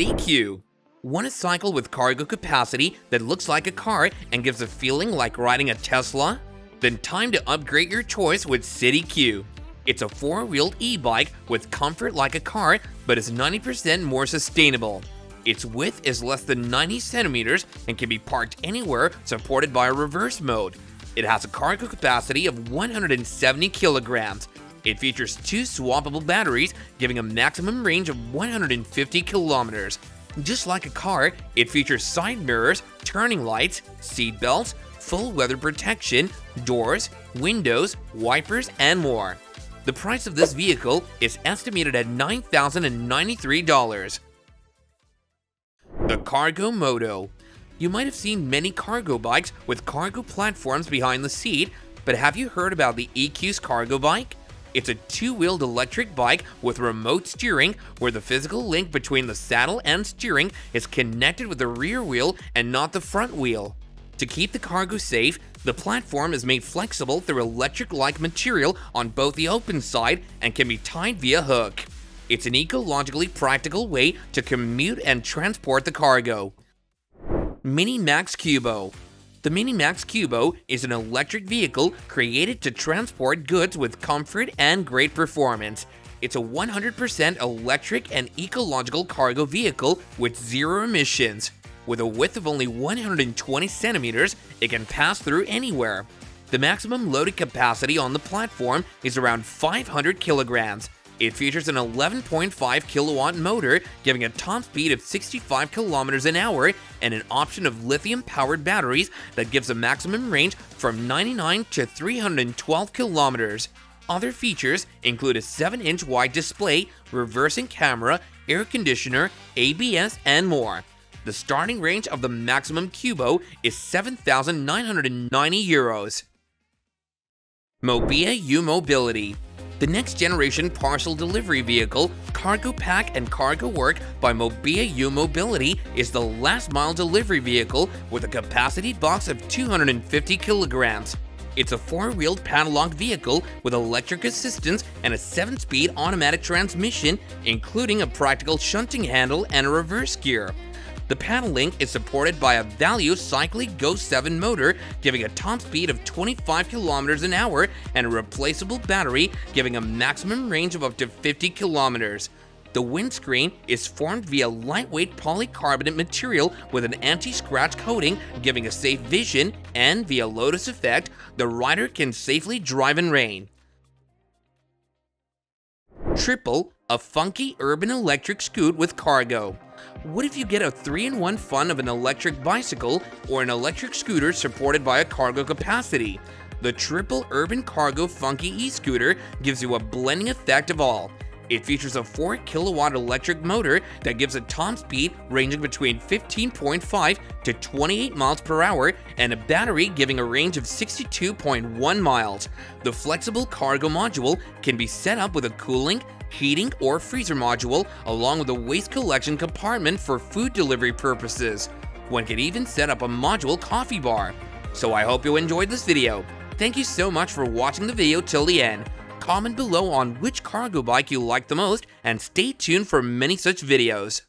EQ. Want a cycle with cargo capacity that looks like a car and gives a feeling like riding a Tesla? Then time to upgrade your choice with EQ. It's a four-wheeled e-bike with comfort like a car, but is 90% more sustainable. Its width is less than 90 centimeters and can be parked anywhere, supported by a reverse mode. It has a cargo capacity of 170 kilograms. It features two swappable batteries, giving a maximum range of 150 kilometers. Just like a car, it features side mirrors, turning lights, seat belts, full weather protection, doors, windows, wipers, and more. The price of this vehicle is estimated at $9,093. The Cargo Moto. You might have seen many cargo bikes with cargo platforms behind the seat, but have you heard about the EQ's cargo bike? It's a two-wheeled electric bike with remote steering where the physical link between the saddle and steering is connected with the rear wheel and not the front wheel. To keep the cargo safe, the platform is made flexible through electric-like material on both the open side and can be tied via hook. It's an ecologically practical way to commute and transport the cargo. MINIMAX CUBO. The MINIMAX CUBO is an electric vehicle created to transport goods with comfort and great performance. It's a 100% electric and ecological cargo vehicle with zero emissions. With a width of only 120 centimeters, it can pass through anywhere. The maximum loaded capacity on the platform is around 500 kilograms. It features an 11.5 kilowatt motor, giving a top speed of 65 kilometers an hour and an option of lithium-powered batteries that gives a maximum range from 99 to 312 kilometers. Other features include a 7-inch wide display, reversing camera, air conditioner, ABS, and more. The starting range of the maximum Cubo is €7,990. Mubea U-Mobility. The next-generation parcel delivery vehicle, Cargo Pack and Cargo Work by Mubea U-Mobility, is the last-mile delivery vehicle with a capacity box of 250 kilograms. It's a four-wheeled padlocked vehicle with electric assistance and a 7-speed automatic transmission, including a practical shunting handle and a reverse gear. The paddling is supported by a Value Cyclic GO7 motor, giving a top speed of 25 kilometers an hour and a replaceable battery, giving a maximum range of up to 50 kilometers. The windscreen is formed via lightweight polycarbonate material with an anti-scratch coating, giving a safe vision, and via lotus effect, the rider can safely drive in rain. TRIPL, a funky urban electric scoot with cargo. What if you get a 3-in-1 fun of an electric bicycle or an electric scooter supported by a cargo capacity? The TRIPL Urban Cargo Funky e-scooter gives you a blending effect of all. It features a 4-kilowatt electric motor that gives a top speed ranging between 15.5 to 28 miles per hour and a battery giving a range of 62.1 miles. The flexible cargo module can be set up with a cooling, heating, or freezer module along with a waste collection compartment for food delivery purposes. One can even set up a module coffee bar. So I hope you enjoyed this video. Thank you so much for watching the video till the end. Comment below on which cargo bike you like the most and stay tuned for many such videos.